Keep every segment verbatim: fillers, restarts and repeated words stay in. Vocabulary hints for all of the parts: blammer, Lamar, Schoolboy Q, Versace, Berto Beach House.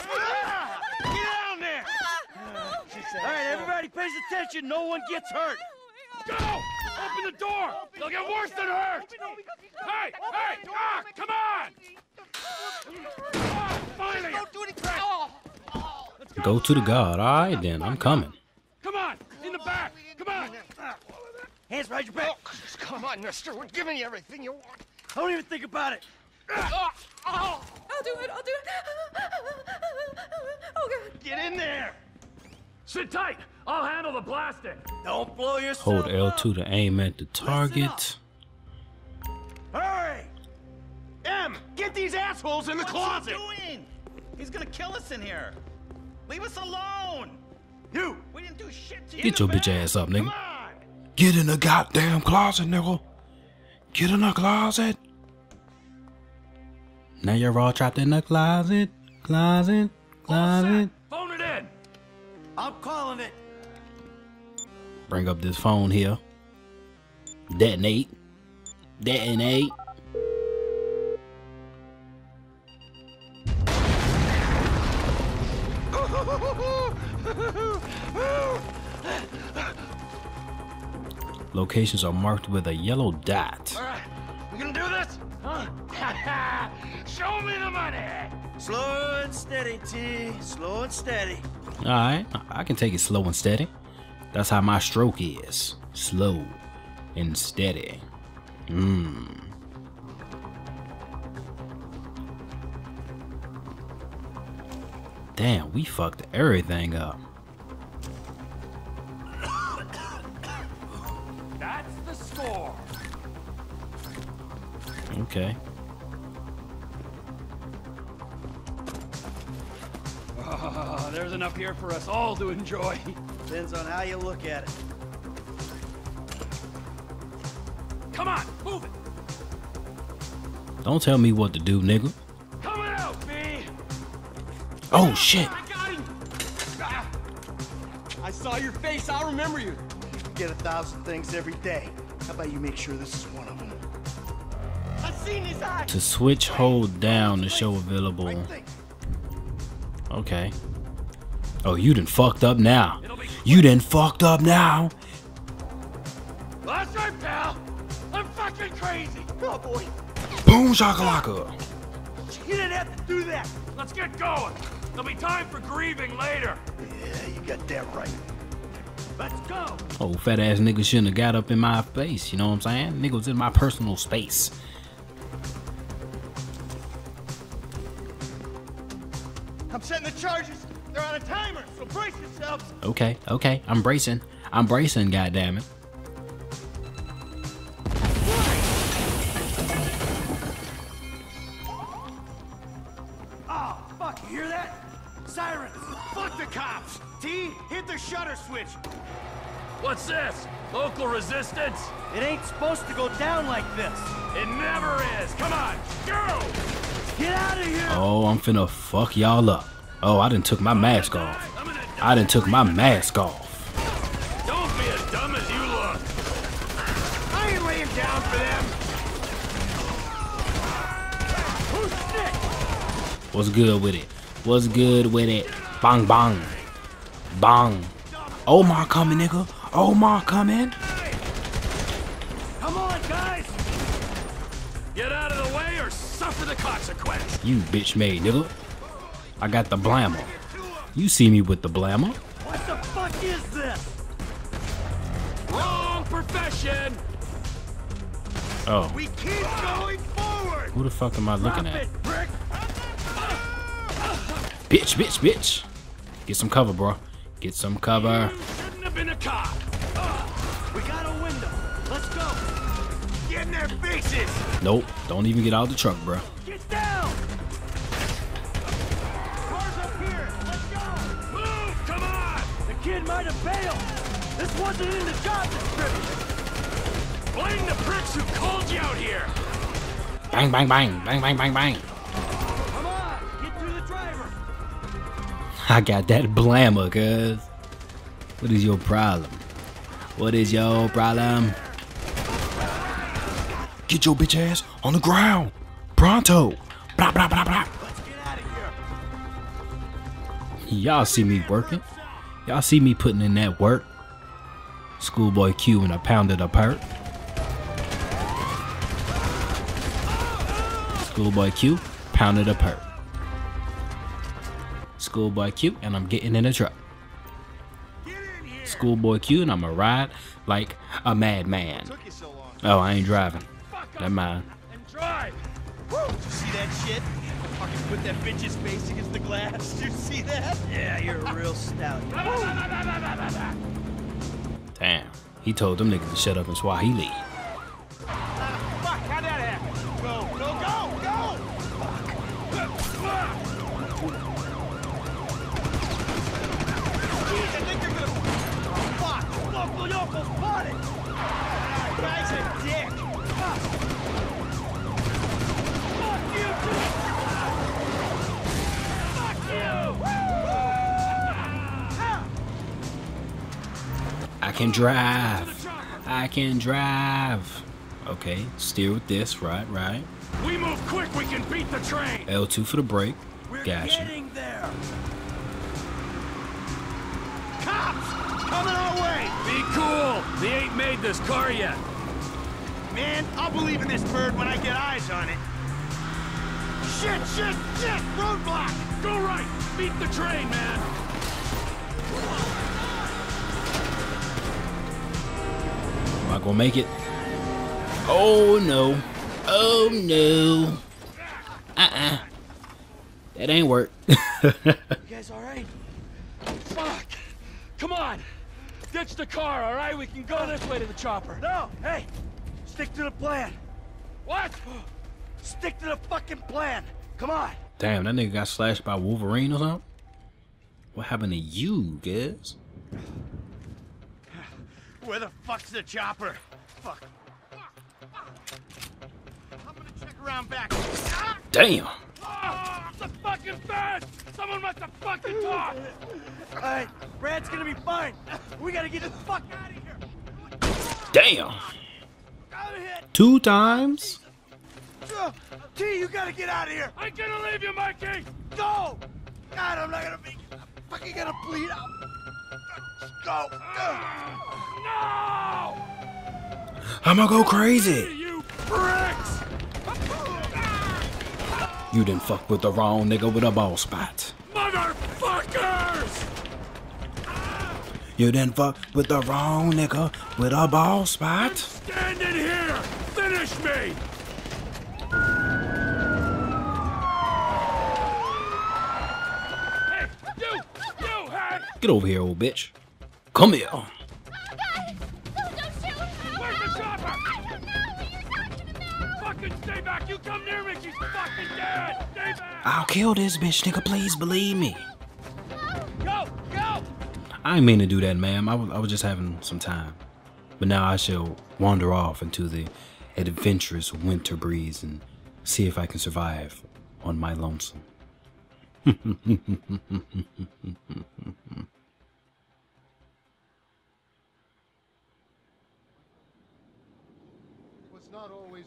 Ah! Get down there! Ah! All right, everybody pays attention. No one gets hurt. Go! Open the door! They'll get worse than hurt! Hey! Hey! Ah! Come on! Ah, finally! Go to the guard. All right, then. I'm coming. Come on! In the back! Come on! Hands behind your back. Oh, come on, mister. We're giving you everything you want. Don't even think about it. Ah! Oh. I'll do it. I'll do it. Oh, God. Get in there. Sit tight. I'll handle the plastic. Don't blow yourself up. Hold L two to aim at the target. Hurry. Em, get these assholes in the closet. What's he doing? He's going to kill us in here. Leave us alone. You. We didn't do shit to you. Get your bitch ass up, nigga. Get in the goddamn closet, nigga. Get in the closet. Now you're all trapped in the closet, closet, closet. Phone it in. I'm calling it. Bring up this phone here. Detonate. Detonate. Locations are marked with a yellow dot. All right, we gonna do this? Huh? Show me the money. Slow and steady, T. Slow and steady. All right, I can take it slow and steady. That's how my stroke is. Slow and steady. Mmm. Damn, we fucked everything up. That's the score. Okay. Oh, there's enough here for us all to enjoy. Depends on how you look at it. Come on, move it. Don't tell me what to do, nigga. Coming out, B. Oh shit! I got him. Ah. I saw your face. I'll remember you. You get a thousand things every day. How about you make sure this is one of them? I've seen his eyes. To switch, hold down to show available. Right. Okay. Oh, you done fucked up now. You done fucked up now. That's right, pal. I'm fucking crazy. Oh, boy. Boom, shakalaka. You didn't have to do that. Let's get going. There'll be time for grieving later. Yeah, you got that right. Let's go. Oh, fat ass nigga shouldn't have got up in my face. You know what I'm saying? Nigga was in my personal space. I'm setting the charges. They're on a timer, so brace yourselves. Okay, okay, I'm bracing. I'm bracing, goddammit. Oh, fuck, you hear that? Sirens, fuck the cops. T, hit the shutter switch. What's this? Local resistance? It ain't supposed to go down like this. It never is. Come on, go! Get out of here. Oh, I'm finna fuck y'all up. Oh, I done took my mask off. I done took my mask off. Don't be as dumb as you look. I ain't laying down for them. Who's sick? What's good with it? What's good with it? Bang, bang. Bang. Omar coming, nigga. Omar coming. Come on, guys. Get out of the way or suffer the consequence. You bitch made nigga. I got the blammer. You see me with the blammer. What the fuck is this? Wrong profession. Oh. We keep going forward. Who the fuck am I looking at? Bitch, bitch, bitch. Get some cover, bro. Get some cover. You shouldn't have been a cop. We got a window. Let's go. Get in their faces. Nope, don't even get out of the truck, bro. Get down. Cars up here. Let's go. Move, come on. The kid might have bailed. This wasn't in the job description. Blame the pricks who called you out here. Bang, bang, bang, bang, bang, bang, bang. Come on, get through the driver. I got that blammer, cuz. What is your problem? What is your problem? Get your bitch ass on the ground. Pronto. Blah, blah, blah, blah. Let's get out of here. Y'all see me working. Y'all see me putting in that work. Schoolboy Q and I pounded a perk. Schoolboy Q pounded a perk. Schoolboy Q and I'm getting in a truck. Schoolboy Q and I'ma ride like a madman. Oh, I ain't driving. Never mind. Fucking put that bitch's face against the glass. Did you see that? Yeah, you're a real stout. Damn. He told them niggas to shut up in Swahili. Fuck, how'd that happen? Go, go, go, go! Jeez, I think they're gonna... Fuck! Fuck, look, y'all both bought it! That guy's a dick! Fuck! Fuck you, dude! I can drive. I can drive. Okay, steer with this, right, right. We move quick, we can beat the train. L two for the brake. We're gotcha. Getting there. Cops! Coming our way! Be cool! They ain't made this car yet. Man, I'll believe in this bird when I get eyes on it. Shit, shit, shit! Roadblock! Go right! Beat the train, man! Am I gonna make it? Oh no. Oh no. Uh-uh. That ain't work. You guys alright? Fuck. Come on. Ditch the car, alright? We can go this way to the chopper. No, hey. Stick to the plan. What? Stick to the fucking plan. Come on. Damn, that nigga got slashed by Wolverine or something? What happened to you, guys? Where the fuck's the chopper? Fuck. I'm gonna check around back. Damn. Oh, the fucking bad. Someone must have fucking talked. All right, Brad's gonna be fine. We gotta get the fuck out of here. Damn. Two times. T, you gotta get out of here. I'm gonna leave you, Mikey. Go. God, I'm not gonna be. I'm fucking gonna bleed out. Go. Uh. No! I'm gonna go crazy. You pricks! You didn't fuck with the wrong nigga with a ball spot. Motherfuckers! You didn't fuck with the wrong nigga with a ball spot. Stand in here! Finish me! Hey, you! You, hey! Get over here, old bitch. Come here. Stay back! You come near me, she's fucking dead! Stay back! I'll kill this bitch, nigga. Please believe me. Go! Go! I ain't mean to do that, ma'am. I was, I was just having some time. But now I shall wander off into the adventurous winter breeze and see if I can survive on my lonesome. Not always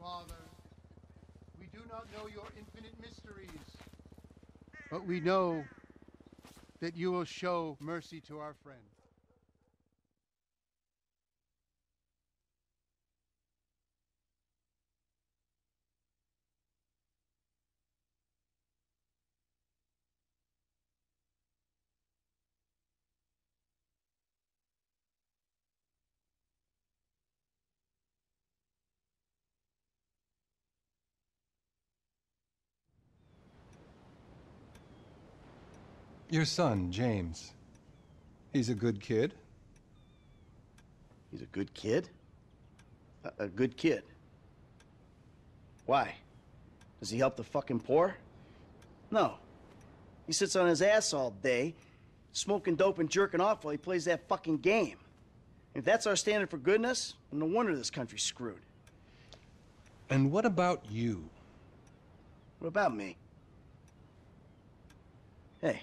Father, we do not know your infinite mysteries, but we know that you will show mercy to our friend. Your son, James. He's a good kid. He's a good kid? A, a good kid? Why? Does he help the fucking poor? No. He sits on his ass all day smoking dope and jerking off while he plays that fucking game. And if that's our standard for goodness, no wonder this country's screwed. And what about you? What about me? Hey.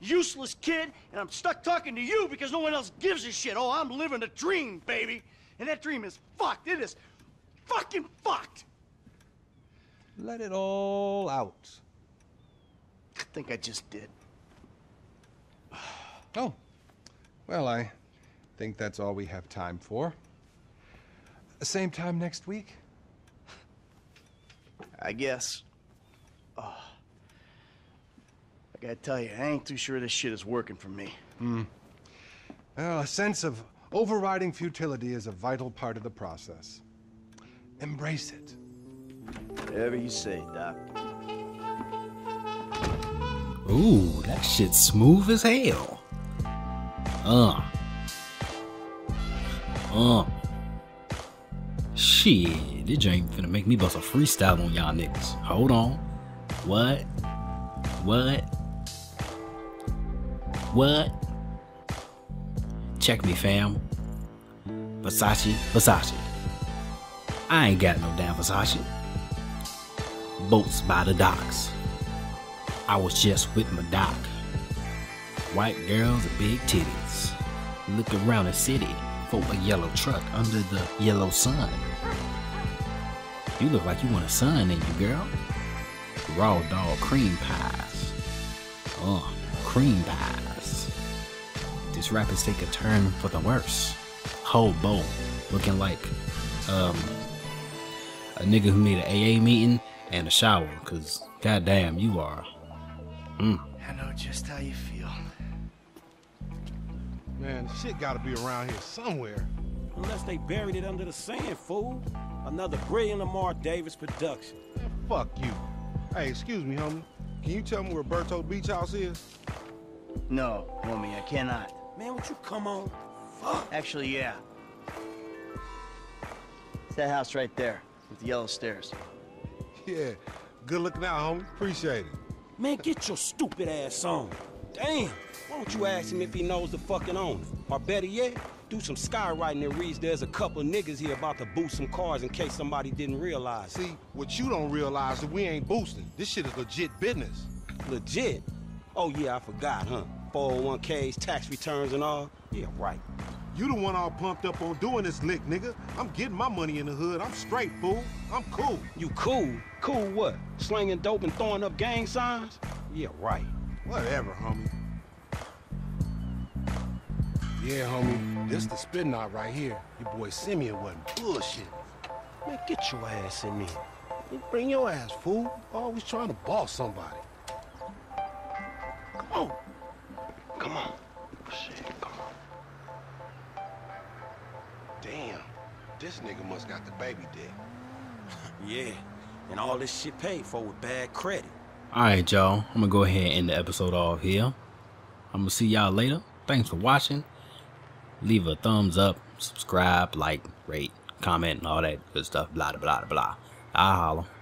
useless kid, and I'm stuck talking to you because no one else gives a shit. Oh, I'm living a dream, baby. And that dream is fucked. It is fucking fucked. Let it all out. I think I just did. Oh. Well, I think that's all we have time for. Same time next week? I guess. Oh. I gotta tell you, I ain't too sure this shit is working for me. Hmm. Well, a sense of overriding futility is a vital part of the process. Embrace it. Whatever you say, Doc. Ooh, that shit's smooth as hell. Uh. Uh. Shit, this ain't finna make me bust a freestyle on y'all niggas. Hold on. What? What? What? Check me, fam. Versace, Versace. I ain't got no damn Versace. Boats by the docks. I was just with my doc. White girls and big titties. Look around the city for a yellow truck under the yellow sun. You look like you want a sun in you, girl. Raw dog cream pies. Oh, cream pies. This rap is taking a turn for the worse. Whole bowl looking like um a nigga who made an A A meeting and a shower, cause goddamn you are. Mm. I know just how you feel. Man, the shit gotta be around here somewhere. Unless they buried it under the sand, fool. Another brilliant Lamar Davis production. Man, fuck you. Hey, excuse me, homie. Can you tell me where Berto Beach House is? No, homie, I cannot. Man, would you come on? Fuck. Actually, yeah. It's that house right there with the yellow stairs. Yeah, good looking out, homie. Appreciate it. Man, get your stupid ass on. Damn, why don't you ask him if he knows the fucking owner? Or better yet, do some skywriting that reads there's a couple niggas here about to boost some cars in case somebody didn't realize. See, what you don't realize is we ain't boosting. This shit is legit business. Legit? Oh yeah, I forgot, huh? four oh one K's, tax returns and all? Yeah, right. You the one all pumped up on doing this lick, nigga. I'm getting my money in the hood. I'm straight, fool. I'm cool. You cool? Cool what? Slinging dope and throwing up gang signs? Yeah, right. Whatever, homie. Yeah, homie, this the spin knot right here. Your boy Simeon wasn't bullshit. Man, get your ass in there. You bring your ass, fool. Always trying to boss somebody. Come on. Come on. Shit, come on. Damn, this nigga must got the baby dick. Yeah, and all this shit paid for with bad credit. Alright, y'all. I'm gonna go ahead and end the episode off here. I'm gonna see y'all later. Thanks for watching. Leave a thumbs up, subscribe, like, rate, comment, and all that good stuff. Blah, blah, blah, blah. I'll holler.